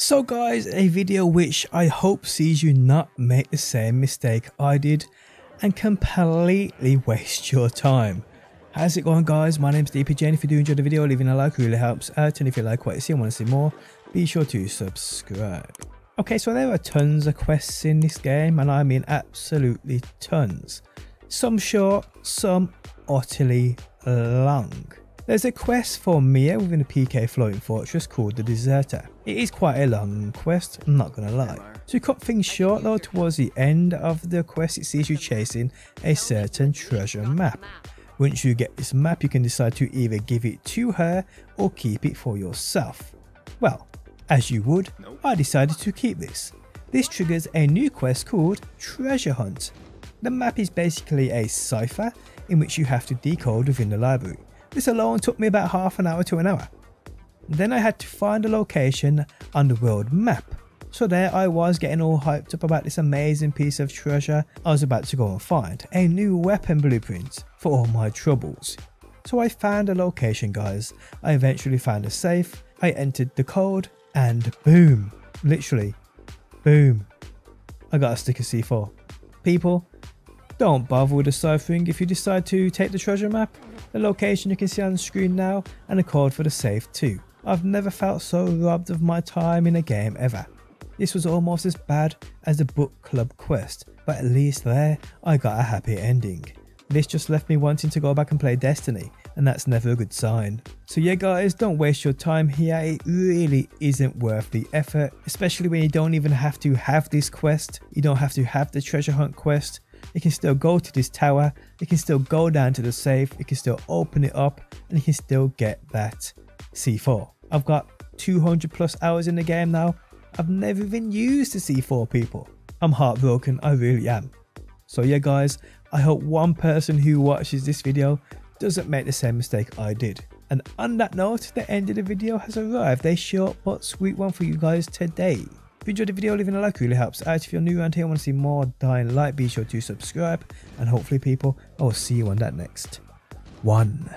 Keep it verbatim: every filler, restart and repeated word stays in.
So guys, a video which I hope sees you not make the same mistake I did and completely waste your time. How's it going guys, my name's D P J and if you do enjoy the video, leaving a like really helps out, and if you like what you see and want to see more, be sure to subscribe. Okay, so there are tons of quests in this game, and I mean absolutely tons. Some short, some utterly long. There's a quest for Mia within the P K floating fortress called the Deserter. It is quite a long quest, I'm not gonna lie. To cut things short though, towards the end of the quest it sees you chasing a certain treasure map. Once you get this map you can decide to either give it to her or keep it for yourself. Well, as you would, I decided to keep this. This triggers a new quest called Treasure Hunt. The map is basically a cipher in which you have to decode within the library. This alone took me about half an hour to an hour. Then I had to find a location on the world map. So there I was, getting all hyped up about this amazing piece of treasure I was about to go and find. A new weapon blueprint for all my troubles. So I found a location guys. I eventually found a safe. I entered the code and boom. Literally. Boom. I got a stick of C four. People, don't bother with the ciphering if you decide to take the treasure map. The location you can see on the screen now, and a code for the safe too. I've never felt so robbed of my time in a game ever. This was almost as bad as the book club quest, but at least there I got a happy ending. This just left me wanting to go back and play Destiny, and that's never a good sign. So yeah guys, don't waste your time here, it really isn't worth the effort, especially when you don't even have to have this quest, you don't have to have the treasure hunt quest. You can still go to this tower, you can still go down to the safe, you can still open it up, and you can still get that C four. I've got two hundred plus hours in the game now, I've never even used the C four people. I'm heartbroken, I really am. So yeah guys, I hope one person who watches this video doesn't make the same mistake I did. And on that note, the end of the video has arrived, a short but sweet one for you guys today. If you enjoyed the video, leaving a like really helps out. If you're new around here and want to see more Dying Light, be sure to subscribe, and hopefully people, I will see you on that next one.